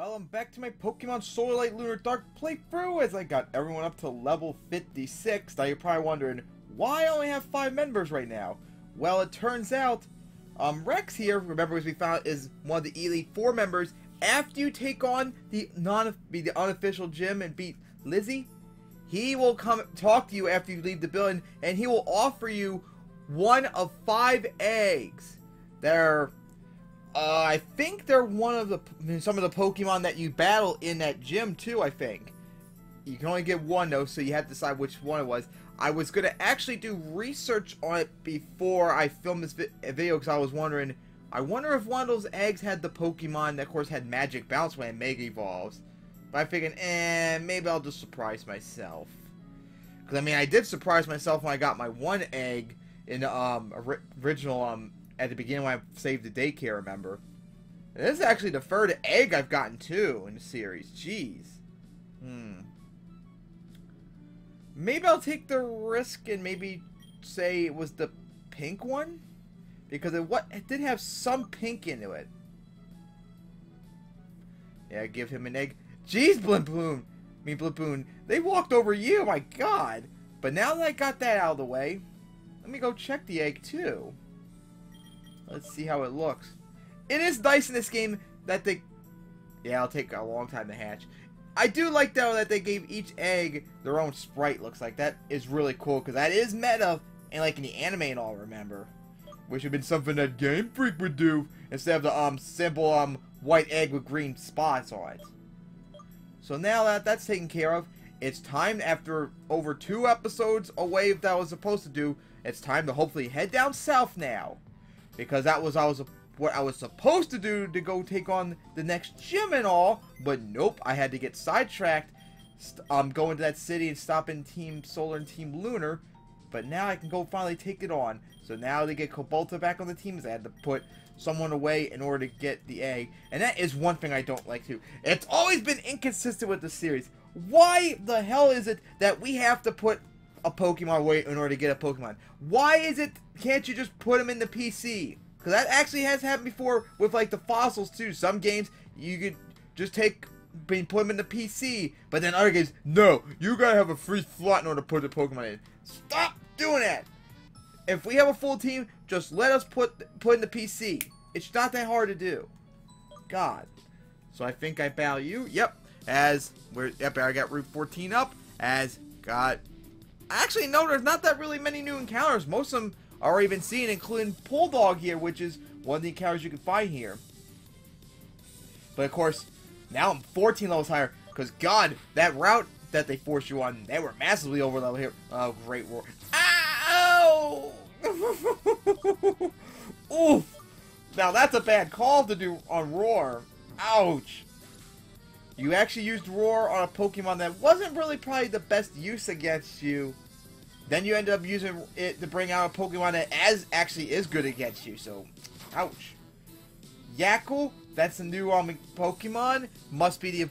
Well, I'm back to my Pokemon Solar Light Lunar Dark playthrough as I got everyone up to level 56. Now you're probably wondering, why I only have 5 members right now? Well, it turns out, Rex here, remember as we found, is one of the Elite 4 members. After you take on the unofficial gym and beat Lizzie, he will come talk to you after you leave the building, and he will offer you one of 5 eggs. They're... I think they're one of the some of the Pokemon that you battle in that gym too. I think you can only get one though, so you have to decide which one it was. I was gonna actually do research on it before I filmed this video because I was wondering. I wonder if one of those eggs had the Pokemon that, of course, had Magic Bounce when it Mega Evolves. But I figured, maybe I'll just surprise myself. Because I mean, I did surprise myself when I got my one egg in original at the beginning when I saved the daycare, remember? And this is actually the third egg I've gotten too in the series. Jeez. Maybe I'll take the risk and maybe say it was the pink one? Because it did have some pink into it. Yeah, give him an egg. Jeez, Blimpoon! I mean, Blimpoon, they walked over you, my god! But now that I got that out of the way, let me go check the egg too. Let's see how it looks. It is nice in this game that they... Yeah, it'll take a long time to hatch. I do like, though, that they gave each egg their own sprite, looks like. That is really cool, because that is meta, and like in the anime and all, remember. Which would have been something that Game Freak would do, instead of the simple white egg with green spots on it. So now that that's taken care of, it's time, after over 2 episodes away that I was supposed to do, it's time to hopefully head down south now. Because that was what I was supposed to do to go take on the next gym and all, but nope, I had to get sidetracked going to that city and stopping Team Solar and Team Lunar, but now I can go finally take it on. So now to get Cabalta back on the team, I had to put someone away in order to get the egg, and that is one thing I don't like too. It's always been inconsistent with the series. Why the hell is it that we have to put a Pokemon away in order to get a Pokemon? Why is it can't you just put them in the PC? Because that actually has happened before with like the fossils too. Some games you could just put them in the PC, but then other games, no, you gotta have a free slot in order to put the Pokemon in. Stop doing that! If we have a full team, just let us put in the PC. It's not that hard to do. God. So I think I bow you. Yep. I got Route 14 up. Actually, no, there's not that really many new encounters. Most of them are already been seen, including Pulldog here, which is one of the encounters you can find here. But of course, now I'm 14 levels higher, because god, that route that they forced you on, they were massively over level here. Oh, great war. Ow! Oof! Now that's a bad call to do on Roar. Ouch! You actually used Roar on a Pokemon that wasn't really probably the best use against you. Then you ended up using it to bring out a Pokemon that actually is good against you, so... Ouch. Yakkle, that's the new Pokemon. Must be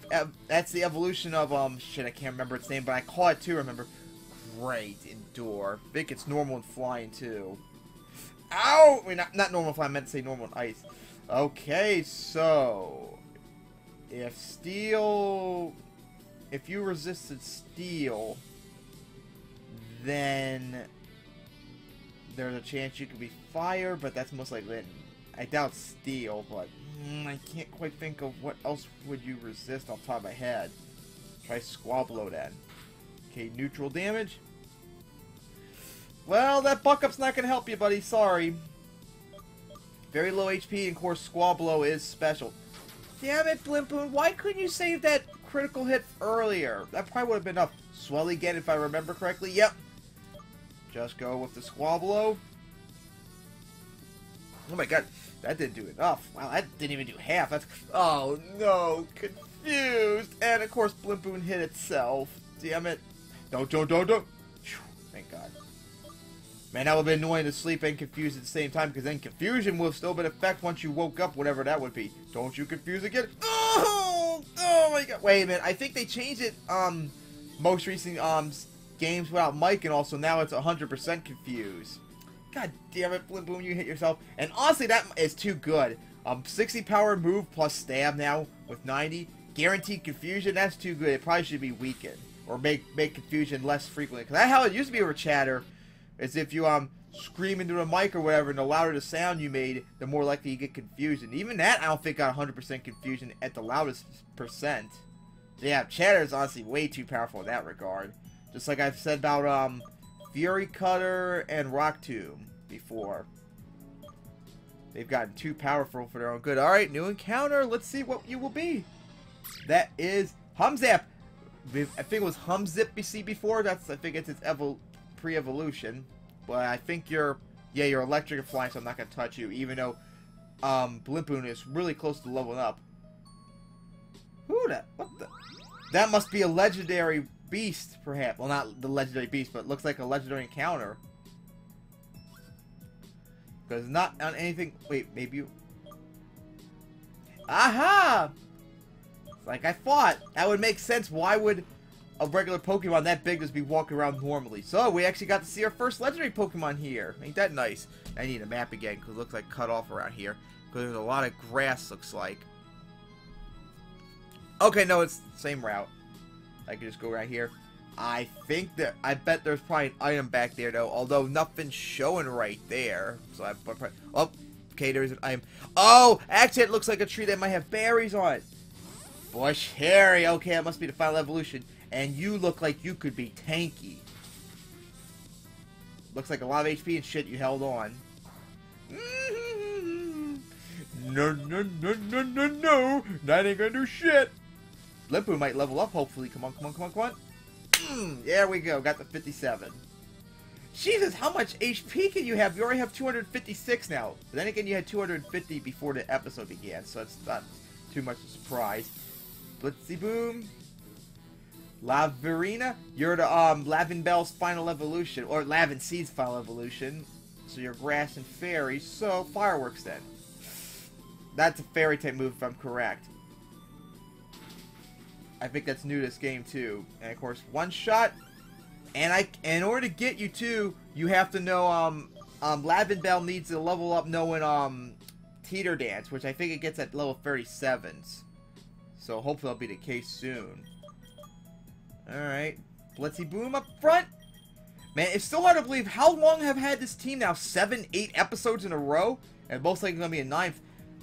that's the evolution of... Shit, I can't remember its name, but I caught it too, remember. Great, Endure. I think it's normal and flying too. Ow! I mean, not normal flying, I meant to say normal and ice. Okay, so... If you resisted steel, then there's a chance you could be fire, but that's most likely. I doubt steel, but I can't quite think of what else would you resist off the top of my head. Try Squabblow then. Okay, neutral damage. Well, that buck up's not gonna help you, buddy. Sorry. Very low HP, and of course Squabblow is special. Damn it, Blimpoon, why couldn't you save that critical hit earlier? That probably would have been enough. Swell again, if I remember correctly. Yep. Just go with the Squabblow. Oh my god, that didn't do enough. Wow, that didn't even do half. That's... Oh no, confused. And of course, Blimpoon hit itself. Damn it. Don't. Thank god. Man, that would have been annoying to sleep and confused at the same time, because then confusion will still be in effect once you woke up, whatever that would be. Don't you confuse again? Oh my god. Wait a minute. I think they changed it, most recent, games without Mike, and also now it's 100% confused. God damn it, Blimpoon, you hit yourself. And honestly, that is too good. 60 power move plus stab now with 90. Guaranteed confusion, that's too good. It probably should be weakened. Or make confusion less frequently. Cause that's how it used to be with Chatter. Is if you scream into the mic or whatever, and the louder the sound you made, the more likely you get confusion. Even that I don't think got 100% confusion at the loudest percent. So yeah, Chatter is honestly way too powerful in that regard. Just like I've said about Fury Cutter and Rock Tomb before. They've gotten too powerful for their own good. Alright, new encounter. Let's see what you will be. That is Humzap. I think it was Humzip you see before. That's, I think it's its pre-evolution. But I think you're, yeah, you're electric and flying, so I'm not going to touch you. Even though Blimpoon is really close to leveling up. Who that? What the? That must be a legendary beast, perhaps. Well, not the legendary beast, but it looks like a legendary encounter. Because not on anything. Wait, maybe you. Aha! Like I thought. That would make sense. Why would a regular Pokemon that big just be walking around normally? So we actually got to see our first legendary Pokemon here. Ain't that nice? I need a map again because it looks like cut off around here. Because there's a lot of grass, looks like. Okay, no, it's the same route. I can just go right here. I think that, I bet there's probably an item back there though. Although nothing's showing right there. So I, oh, okay, there's an item. Oh, actually it looks like a tree that might have berries on it. Bush Harry, okay, that must be the final evolution. And you look like you could be tanky. Looks like a lot of HP and shit you held on. No, no, no, no, no, no. That ain't gonna do shit. Blimpoon might level up, hopefully. Come on, come on, come on, come on. There we go, got the 57. Jesus, how much HP can you have? You already have 256 now. But then again, you had 250 before the episode began, so it's not too much of a surprise. Blitzy Boom. Lavarina. You're the Lavenbell's final evolution. Or Lavin Seed's final evolution. So you're grass and fairy. So fireworks then. That's a fairy type move if I'm correct. I think that's new to this game too. And of course one shot. And in order to get you two, you have to know Lavenbell needs to level up knowing Teeter Dance, which I think it gets at level 37s. So hopefully that'll be the case soon. Alright. Blitzy Boom up front. Man, it's still hard to believe how long have had this team now? 7, 8 episodes in a row? And most likely gonna be a 9th.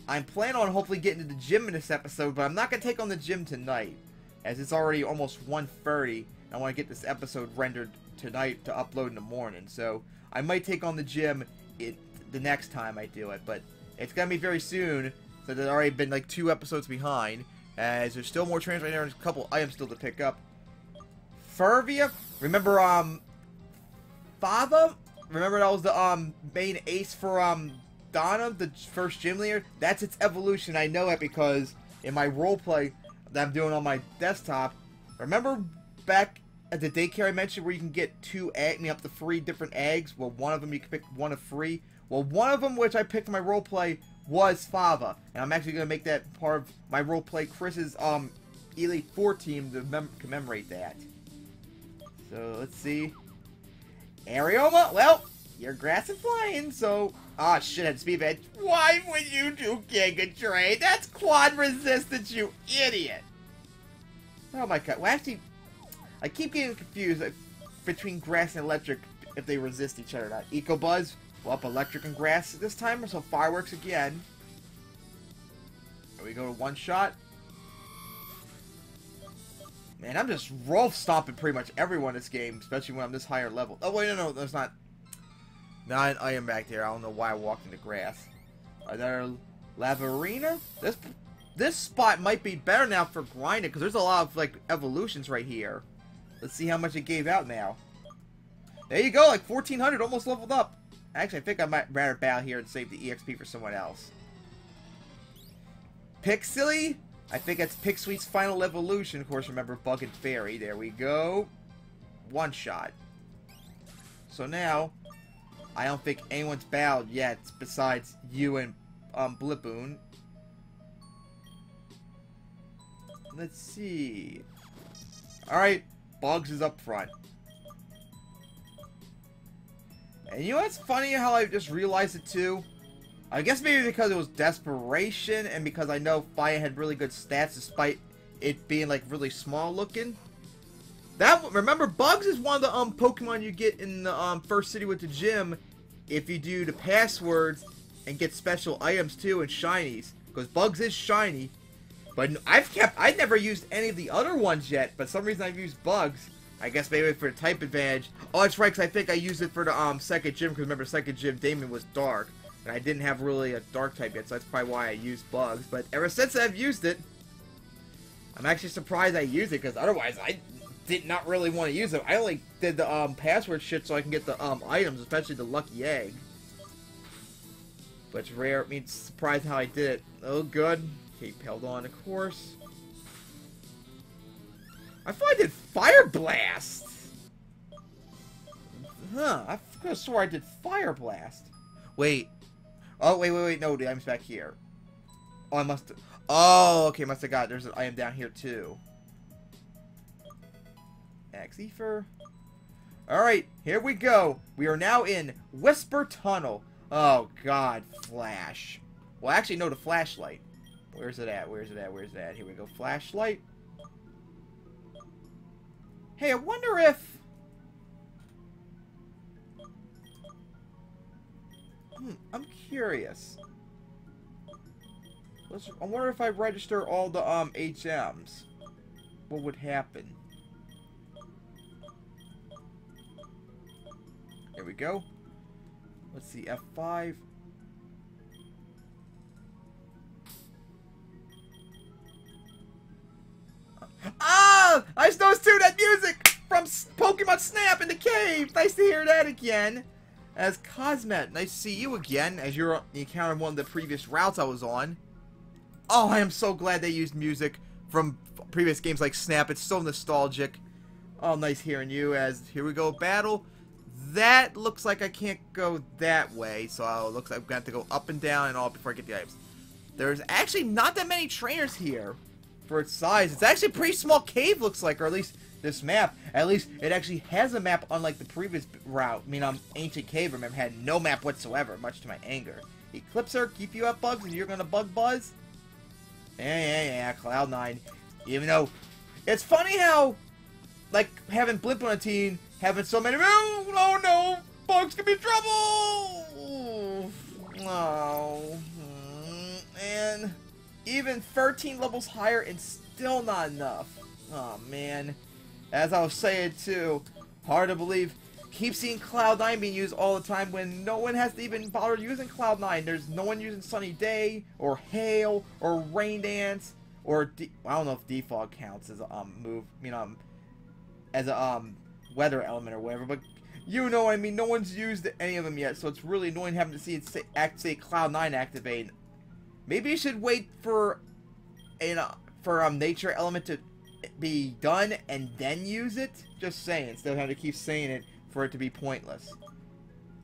I'm planning on hopefully getting to the gym in this episode, but I'm not gonna take on the gym tonight. As it's already almost 1:30. I wanna get this episode rendered tonight to upload in the morning. So I might take on the gym the next time I do it, but it's gonna be very soon, so there's already been like 2 episodes behind, as there's still more trains right there and a couple items still to pick up. Fervia? Remember, Fava? Remember that was the, main ace for, Donna, the first gym leader? That's its evolution, I know it because in my roleplay that I'm doing on my desktop, remember back at the daycare I mentioned where you can get 2 eggs, up to 3 different eggs? Well, one of them you can pick one of 3. Well, one of them, which I picked for my roleplay, was Fava. And I'm actually going to make that part of my roleplay Chris's Elite 4 team to commemorate that. So, let's see. Arioma? Well, you're grass and flying, so... Ah, shithead, Speedbad. Why would you do Giga Drain? That's quad resistance, you idiot! Oh my god. Well, actually, I keep getting confused between grass and electric if they resist each other or not. EcoBuzz? Up electric and grass this time, or some fireworks again. There we go, to one shot. Man, I'm just roll stomping pretty much everyone in this game, especially when I'm this higher level. Oh wait, no, there's not an iron back there. I don't know why I walked into grass. Another Lavarina. This spot might be better now for grinding because there's a lot of like evolutions right here. Let's see how much it gave out now. There you go, like 1400, almost leveled up. Actually, I think I might rather bow here and save the EXP for someone else. Pixely? I think that's Pixweet's final evolution. Of course, remember Bug and Fairy. There we go. One shot. So now, I don't think anyone's bowed yet besides you and Blimpoon. Let's see. Alright, Bugs is up front. And you know what's funny how I just realized it too? I guess maybe because it was Desperation and because I know Fire had really good stats despite it being like really small looking. That, remember, Bugs is one of the Pokemon you get in the first city with the gym if you do the passwords and get special items too and shinies, because Bugs is shiny. But I never used any of the other ones yet, but for some reason I've used Bugs. I guess maybe for the type advantage. Oh, that's right, because I think I used it for the second gym, because remember, second gym Damon was dark, and I didn't have really a dark type yet, so that's probably why I used Bugs. But ever since I've used it, I'm actually surprised I used it, because otherwise I did not really want to use them. I only did the password shit so I can get the items, especially the lucky egg. But it's rare. I mean, it's surprising how I did it. Oh, good. Keep held on, of course. I thought I did Fire Blast! Huh, I could have swore I did Fire Blast. Wait. Oh, wait, no, the item's back here. Oh, I must have... Oh, okay, must have got it. There's an item down here, too. Axifer. Alright, here we go. We are now in Whisper Tunnel. Oh, God, Flash. Well, actually, no, the flashlight. Where's it at? Where's it at? Where's it at? Here we go, flashlight. Hey, I wonder if... I'm curious. I wonder if I register all the HMs. What would happen? There we go. Let's see, F5. Ah! I just noticed too that music from Pokemon Snap in the cave! Nice to hear that again. As Cosmet, nice to see you again, as you're you encountered one of the previous routes I was on. Oh, I am so glad they used music from previous games like Snap. It's so nostalgic. Oh, nice hearing you, as here we go, battle. That looks like I can't go that way, so it looks like I've got to go up and down and all before I get the items. There's actually not that many trainers here for its size. It's actually a pretty small cave, looks like, or at least this map. At least it actually has a map, unlike the previous route. I mean, Ancient Cave, remember, had no map whatsoever, much to my anger. Eclipser, keep you up, Bugs, and you're gonna bug buzz? Yeah, Cloud9. Even though, it's funny how, like, having Blimp on a team, having so many, oh no, Bugs can be in trouble! Oh, and even 13 levels higher and still not enough. Oh man, as I was saying too, hard to believe, keep seeing Cloud9 being used all the time when no one has to even bother using Cloud9. There's no one using Sunny Day, or Hail, or Rain Dance, or I don't know if Defog counts as a move, I mean, as a, weather element or whatever, but you know what I mean, no one's used any of them yet, so it's really annoying having to see it say, actually Cloud9 activate. Maybe you should wait for nature element to be done and then use it? Just saying, instead of having to keep saying it for it to be pointless.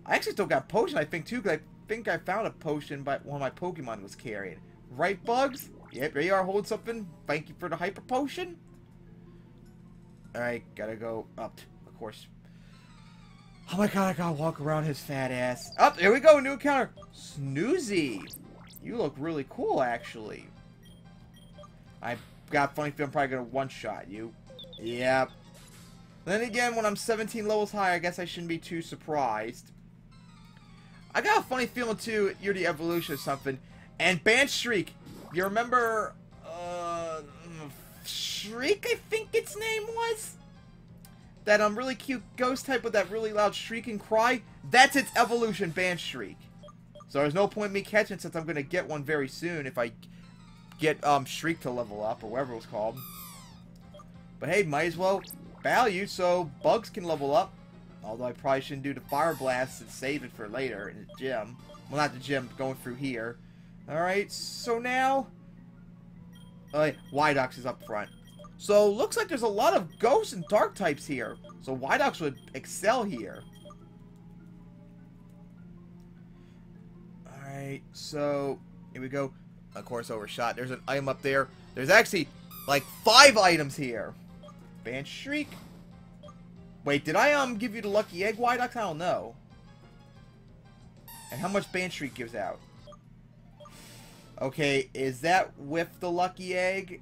I actually still got potion, I think, too, because I think I found a potion by one of my Pokemon was carrying. Right, Bugs? Yep, there you are, hold something. Thank you for the hyper potion. Alright, gotta go up. Course. Oh my god, I gotta walk around his fat ass. Up, here we go, new encounter. Snoozy. You look really cool, actually. I've got a funny feeling I'm probably gonna one-shot you. Yep. Then again, when I'm 17 levels high, I guess I shouldn't be too surprised. I got a funny feeling, too, you're the evolution or something. And Banshriek. You remember, Shriek, I think its name was? That really cute ghost type with that really loud shriek and cry, that's its evolution, Banshriek. So there's no point in me catching it since I'm going to get one very soon if I get Shriek to level up, or whatever it was called. But hey, might as well battle you so Bugs can level up. Although I probably shouldn't do the Fire Blast and save it for later in the gym. Well, not the gym, going through here. Alright, so now... Y Docs is up front. So, looks like there's a lot of ghosts and dark types here. So, Y Docs would excel here. Alright, so, here we go. Of course, overshot. There's an item up there. There's actually, like, 5 items here. Banshriek. Wait, did I, give you the lucky egg, Y Docs? I don't know. And how much Banshriek gives out? Okay, is that with the lucky egg?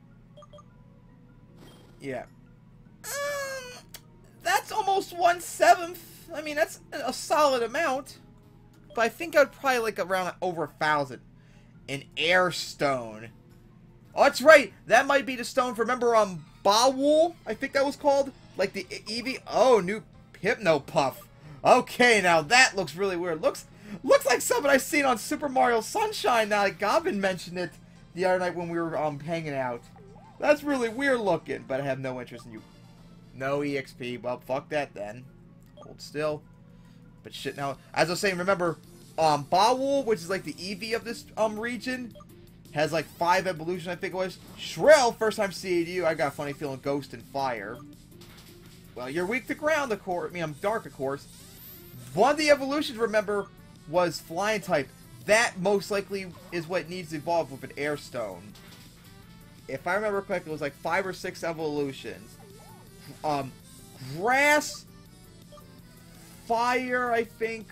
Yeah. That's almost 1/7. I mean, that's a solid amount. But I think I'd probably like around over 1,000. An Airstone. Oh, that's right. That might be the stone for, remember, Bawool? I think that was called. Like the Eevee. Oh, new Hypno Puff. Okay, now that looks really weird. Looks like something I've seen on Super Mario Sunshine. Now, like Goblin mentioned it the other night when we were hanging out. That's really weird looking, but I have no interest in you. No EXP. Well, fuck that then. Hold still. But shit, now, as I was saying, remember, Bawool, which is like the Eevee of this region, has like 5 evolution, I think it was. Shrill, first time seeing you. I got a funny feeling Ghost and Fire. Well, you're weak to ground, of course. I mean, I'm dark, of course. One of the evolutions, remember, was Flying type. That most likely is what needs to evolve with an Airstone. If I remember correctly, it was like 5 or 6 evolutions. Grass, Fire, I think.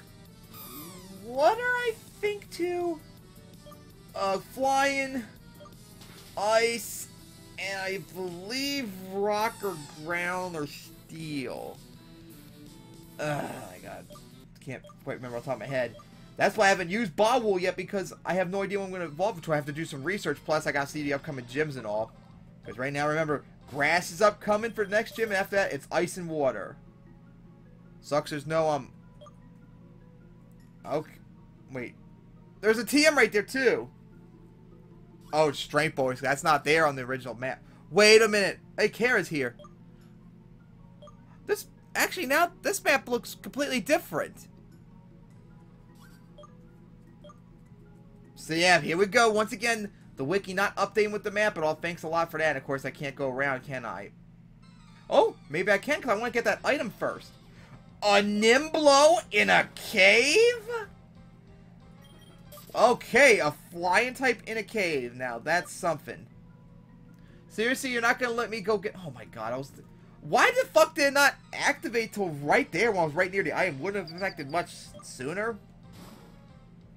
Water, I think, too. Flying, Ice, and I believe Rock or Ground or Steel. My God, can't quite remember off the top of my head. That's why I haven't used Bawool yet, because I have no idea what I'm going to evolve into. I have to do some research, plus I got to see the upcoming gyms and all. Because right now, remember, Grass is upcoming for the next gym, and after that, it's Ice and Water. Sucks there's no, okay, wait. There's a TM right there, too. Oh, it's Strength Boys. That's not there on the original map. Wait a minute. Hey, Kara's here. This... Actually, now this map looks completely different. So yeah, here we go. Once again, the wiki not updating with the map at all. Thanks a lot for that. Of course, I can't go around, can I? Oh, maybe I can, because I want to get that item first. A Nimblow in a cave? Okay, a Flying type in a cave. Now, that's something. Seriously, you're not going to let me go get... Oh my God, I was... Why the fuck did it not activate till right there when I was right near the item? Wouldn't have affected much sooner?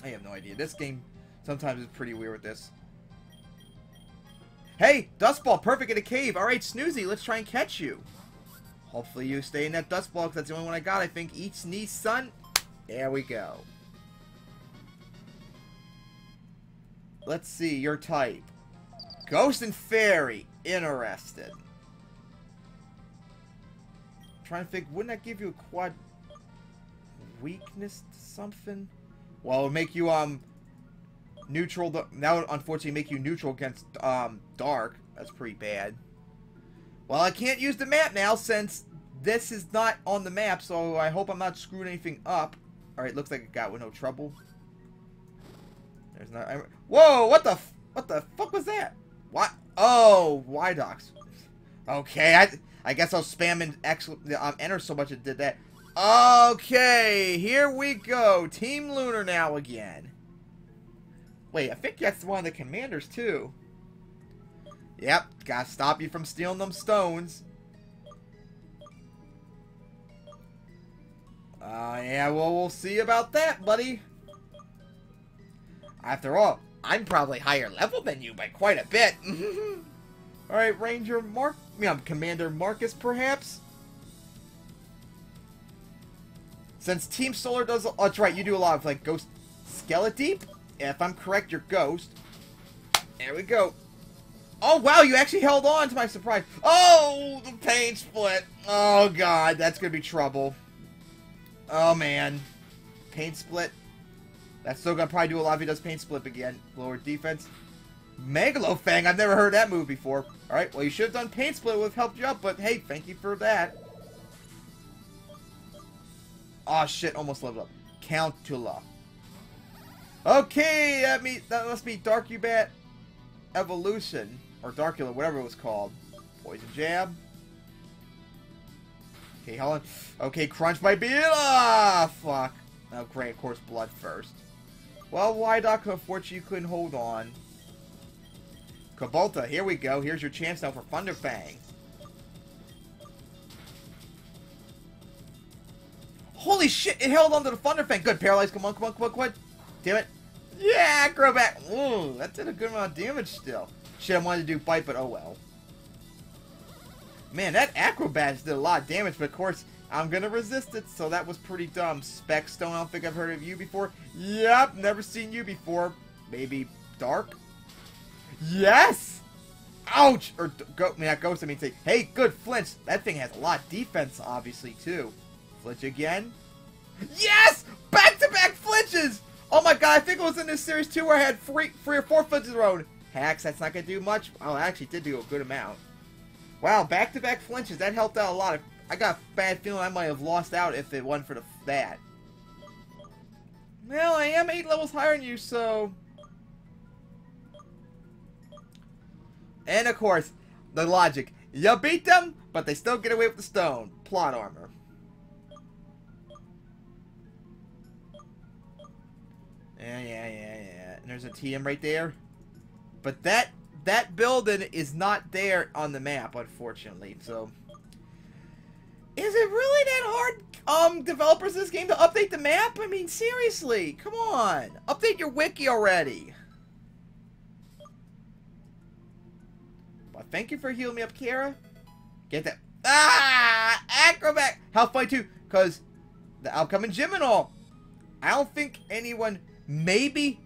I have no idea. This game sometimes is pretty weird with this. Hey! Dust Ball! Perfect in a cave! Alright, Snoozy, let's try and catch you! Hopefully you stay in that Dust Ball, because that's the only one I got, I think. Each sneeze, son! There we go. Let's see, your type. Ghost and Fairy. Interested. Trying to think, wouldn't that give you a quad weakness to something? Well, it would make you neutral. That would unfortunately make you neutral against dark. That's pretty bad. Well, I can't use the map now since this is not on the map, so I hope I'm not screwing anything up. All right, looks like it got with no trouble. There's not. Whoa! What the fuck was that? What? Oh, Y Docs. Okay, I guess I was spamming enter so much it did that. Okay, here we go. Team Lunar now again. Wait, I think that's one of the commanders too. Yep, gotta stop you from stealing them stones. Yeah, well, we'll see about that, buddy. After all, I'm probably higher level than you by quite a bit. Alright, Ranger Mark... Commander Marcus, perhaps? Since Team Solar does... Oh, that's right, you do a lot of, like, Ghost... Skeledeep? If I'm correct, you're Ghost. There we go. Oh, wow, you actually held on to my surprise. Oh, the pain split. Oh, God, that's gonna be trouble. Oh, man. Pain split. That's still gonna probably do a lot if he does pain split again. Lower defense. Megalofang, I've never heard that move before. Alright, well you should have done Paint Split, it would have helped you out, but hey, thank you for that. Aw, shit, almost leveled up. Countula. Okay, that must be Darkubat Evolution, or Darkula, whatever it was called. Poison Jab. Okay, Helen. Okay, Crunch might be it! Ah, fuck. Oh, great, of course, Blood first. Well, Wydock, unfortunately, you couldn't hold on. Cabalta, here we go. Here's your chance now for Thunder Fang. Holy shit, it held onto the Thunder Fang. Good, paralyzed. Come on, come on, come on, come on. Damn it. Yeah, Acrobat. Ooh, that did a good amount of damage still. Shit, I wanted to do bite, but oh well. Man, that Acrobat did a lot of damage, but of course, I'm gonna resist it, so that was pretty dumb. Specstone, I don't think I've heard of you before. Yep, never seen you before. Maybe Dark? Yes! Ouch! Or go, I mean, not Ghost, I mean, say, hey, good flinch! That thing has a lot of defense, obviously, too. Flinch again. Yes! Back-to-back flinches! Oh my god, I think it was in this series, too, where I had three or four flinches in a row. Hacks, that's not gonna do much. Oh, I actually did do a good amount. Wow, back-to-back flinches, that helped out a lot. I got a bad feeling I might have lost out if it won for that. Well, I am 8 levels higher than you, so... And of course, the logic. You beat them, but they still get away with the stone. Plot armor. Yeah. And there's a TM right there. But that building is not there on the map, unfortunately, so... Is it really that hard, developers of this game, to update the map? I mean, seriously, come on. Update your wiki already. Well, thank you for healing me up, Kara. Get that... Ah! Acrobat! How funny, too, because the upcoming gym and all. I don't think anyone... Maybe...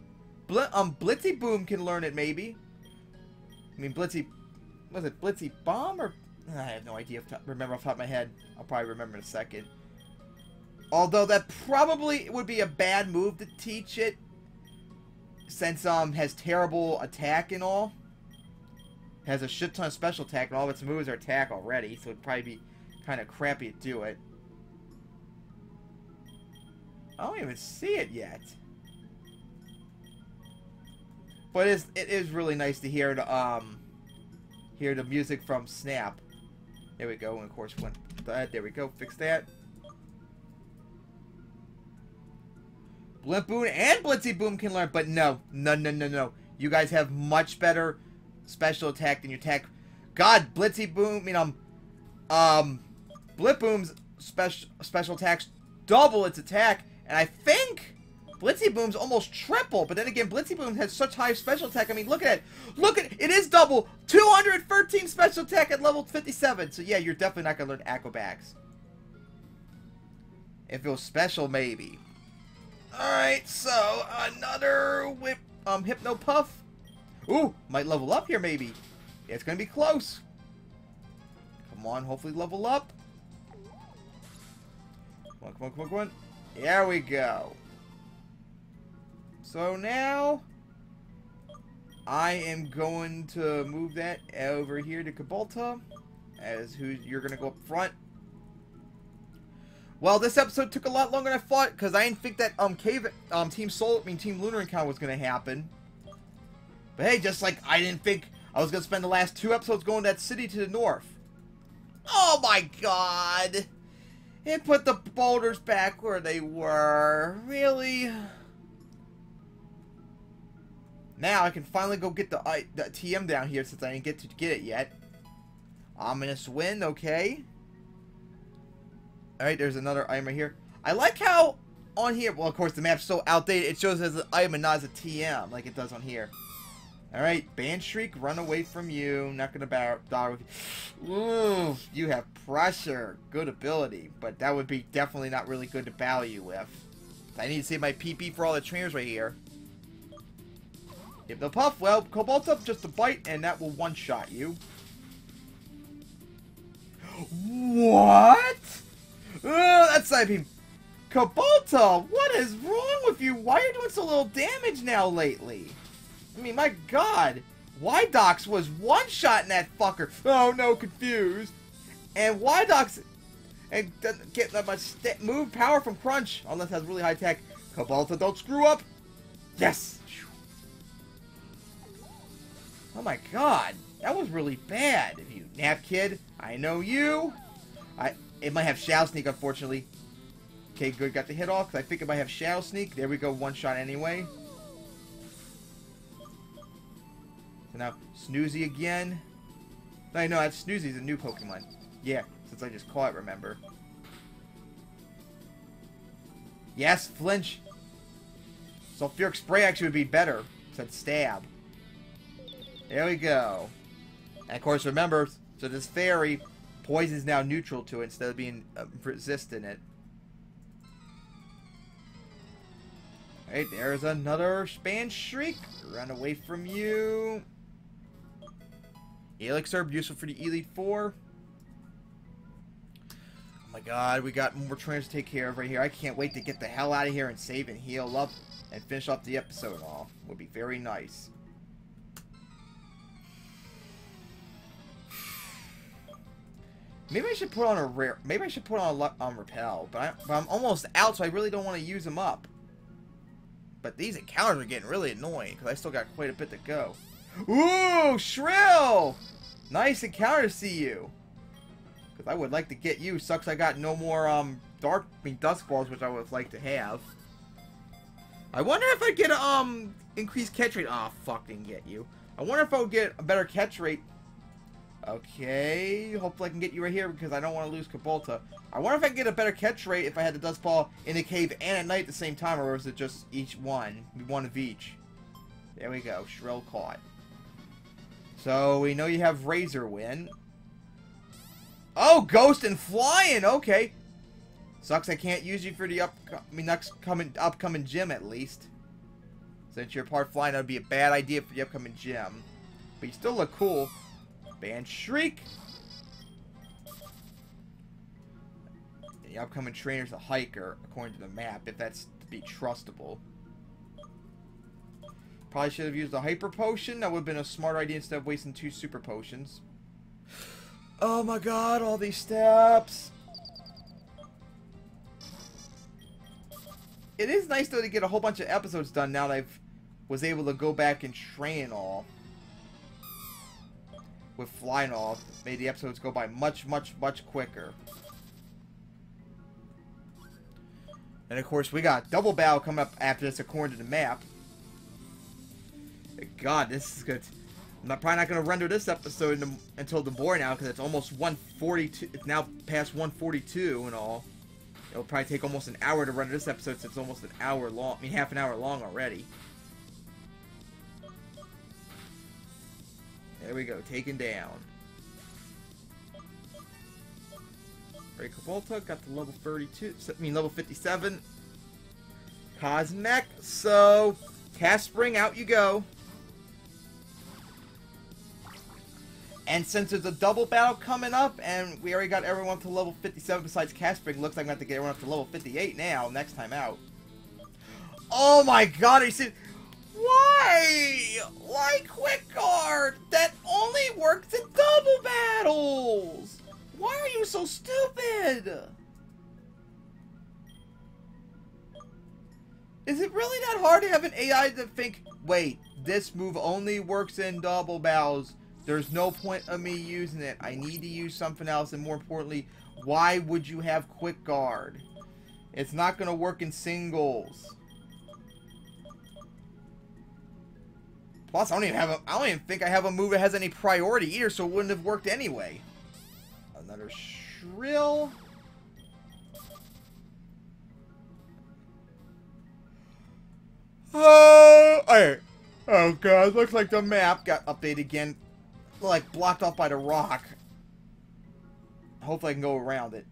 Blitzy Boom can learn it, maybe. I mean, Blitzy... Was it Blitzy Bomb or... I have no idea. Remember off the top of my head. I'll probably remember in a second. Although that probably would be a bad move to teach it, since has terrible attack and all. Has a shit ton of special attack and all of its moves are attack already, so it'd probably be kind of crappy to do it. I don't even see it yet. But it is really nice to hear the music from Snap. There we go, and of course, there we go, fix that. Blimpoon and Blitzy Boom can learn, but no. You guys have much better special attack than your attack. God, Blitzy Boom, Blitboom's special attacks double its attack, and I think Blitzy Boom's almost triple, but then again, Blitzy Boom has such high special attack. I mean, look at it. Look at it. It is double. 213 special attack at level 57. So yeah, you're definitely not going to learn Acrobats. If it was special, maybe. Alright, so another whip. Hypno Puff. Ooh, might level up here, maybe. It's going to be close. Come on, hopefully level up. Come on. There we go. So now, I am going to move that over here to Cabalta, as who you're going to go up front. Well, this episode took a lot longer than I thought, because I didn't think that Team Lunar encounter was going to happen. But hey, just like I didn't think I was going to spend the last 2 episodes going to that city to the north. Oh my god! It put the boulders back where they were. Really? Now I can finally go get the TM down here since I didn't get to get it yet. Ominous Wind, okay. Alright, there's another item right here. I like how on here, well of course the map's so outdated, it shows as an item and not as a TM like it does on here. Alright, Banshriek, run away from you. Not gonna die with you. Ooh, you have pressure. Good ability, but that would be definitely not really good to battle you with. I need to save my PP for all the trainers right here. Hypno Puff, well, Cobalt's up just a bite, and that will one-shot you. What? Oh, that's side beam. Cabalta, what is wrong with you? Why are you doing so little damage now lately? I mean, my god. Y Docs was one-shotting that fucker. Oh, no, confused. And Y Docs doesn't get that much move power from Crunch, unless it has really high attack. Cabalta, don't screw up. Yes. Oh my god, that was really bad. If you nap kid, I know you. It might have Shadow Sneak, unfortunately. Okay, good, got the hit off, because I think it might have Shadow Sneak. There we go, one shot anyway. So now, Snoozy again. No, that's Snoozy's a new Pokemon. Yeah, since I just caught it, remember. Yes, flinch. Sulfuric Spray actually would be better, since stab. There we go. And of course, remember, so this fairy Poison's now neutral to it instead of being resistant it. Alright, there's another Banshriek. Run away from you. Elixir, useful for the Elite Four. Oh my god, we got more trainers to take care of right here. I can't wait to get the hell out of here and save and heal up and finish up the episode off. Would be very nice. Maybe I should put on a rare. Maybe I should put on repel, but I'm almost out, so I really don't want to use them up. But these encounters are getting really annoying because I still got quite a bit to go. Ooh, Shrill! Nice encounter to see you. Because I would like to get you. Sucks I got no more dusk balls, which I would like to have. I wonder if I get a increased catch rate. Ah, fuck, didn't get you. I wonder if I would get a better catch rate. Okay, hopefully I can get you right here because I don't want to lose Cabalta. I wonder if I can get a better catch rate if I had the Dust Ball in the cave and at night at the same time, or is it just each one? One of each. There we go, Shrill caught. So, we know you have Razor Wind. Oh, Ghost and Flying, okay. Sucks I can't use you for the upcoming gym at least. Since you're part Flying, that would be a bad idea for the upcoming gym. But you still look cool. Banshriek. The upcoming trainer's a hiker, according to the map, if that's to be trustable. Probably should have used a hyper potion. That would have been a smarter idea instead of wasting 2 super potions. Oh my god, all these steps. It is nice though to get a whole bunch of episodes done now that I was able to go back and train all. With flying off, made the episodes go by much, much, much quicker. And of course, we got double battle coming up after this, according to the map. Thank God, this is good. I'm probably not going to render this episode until the board now because it's almost 1:42. It's now past 1:42 and all. It'll probably take almost an hour to render this episode since it's almost an hour long. I mean, half an hour long already. There we go, taken down. Ray Cabalta got to level 32. I mean, level 57. Cosmec. So, Cast Spring, out you go. And since there's a double battle coming up, and we already got everyone to level 57 besides Cast Spring, looks like I'm going to have to get everyone up to level 58 now, next time out. Oh my god, are you serious? Why? Why Quick Guard? That only works in double battles! Why are you so stupid? Is it really that hard to have an AI to think, wait, this move only works in double battles. There's no point of me using it. I need to use something else, and more importantly, why would you have Quick Guard? It's not going to work in singles. Plus, I don't even think I have a move that has any priority either, so it wouldn't have worked anyway. Another Shrill. Oh, alright. Oh god, looks like the map got updated again, like blocked off by the rock. Hopefully I can go around it.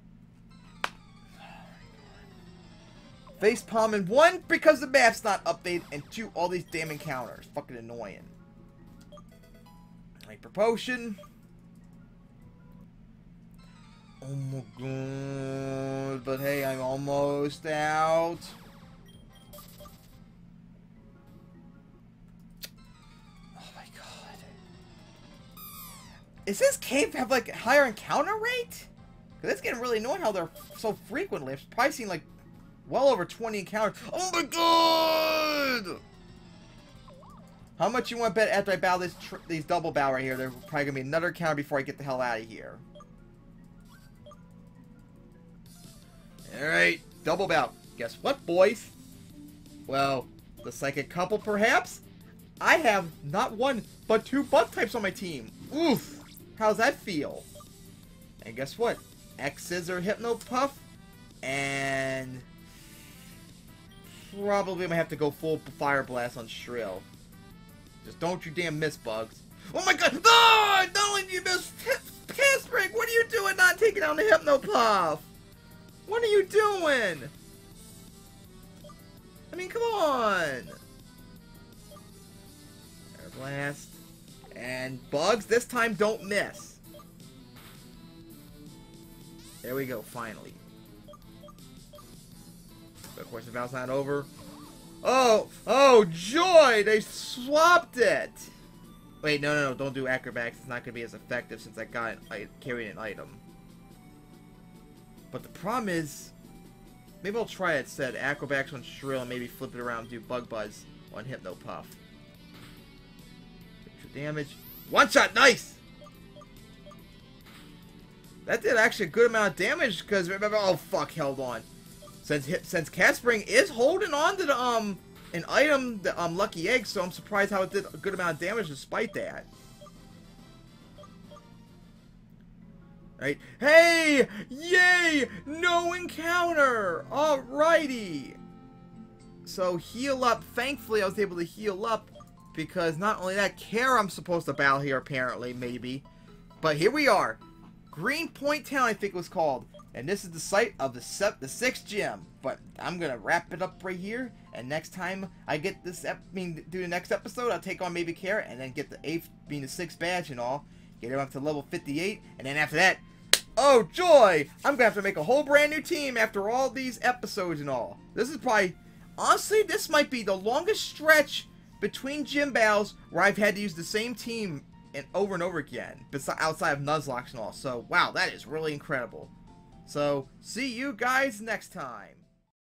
Facepalm in 1, because the map's not updated, and 2, all these damn encounters. Fucking annoying. Hyper Potion. Oh my god. But hey, I'm almost out. Oh my god. Is this cave have like a higher encounter rate? Because it's getting really annoying how they're so frequently. It's probably seen like well over 20 encounters. Oh my god! How much you want to bet after I battle these double battle right here? There's probably going to be another encounter before I get the hell out of here. Alright, double battle. Guess what, boys? Well, the psychic couple, perhaps? I have not one, but 2 butt types on my team. Oof! How's that feel? And guess what? X Scissor Hypno Puff and... probably might have to go full Fire Blast on Shrill. Just don't you damn miss, Bugs. Oh my god! No! Not only do you miss Cast Spring, what are you doing? Not down to Hypno Puff. What are you doing? I mean, come on. Fire Blast. And Bugs, this time don't miss. There we go, finally. But of course, the battle's not over. Oh! Oh, joy! They swapped it! Wait, no, no, no, don't do acrobatics. It's not going to be as effective since I got carrying an item. But the problem is... Maybe I'll try it instead. Acrobatics on Shrill and maybe flip it around and do Bug Buzz on Hypno Puff. Extra damage. One shot! Nice! That did actually a good amount of damage because remember... Oh, fuck, held on. Since Catspring is holding on to the, an item, the Lucky Egg, so I'm surprised how it did a good amount of damage despite that. Alright. Hey! Yay! No encounter! Alrighty! So, heal up. Thankfully, I was able to heal up because not only that, Care I'm supposed to battle here, apparently, maybe. But here we are. Greenpoint Town, I think it was called. And this is the site of the 6th gym, but I'm gonna wrap it up right here. And next time I get this, do the next episode, I'll take on Maybe Care and then get the 8th, being the 6th badge and all. Get him up to level 58, and then after that, oh joy! I'm gonna have to make a whole brand new team after all these episodes and all. This is probably, honestly, this might be the longest stretch between gym battles where I've had to use the same team and over again, outside of Nuzlocke and all. So wow, that is really incredible. So, see you guys next time.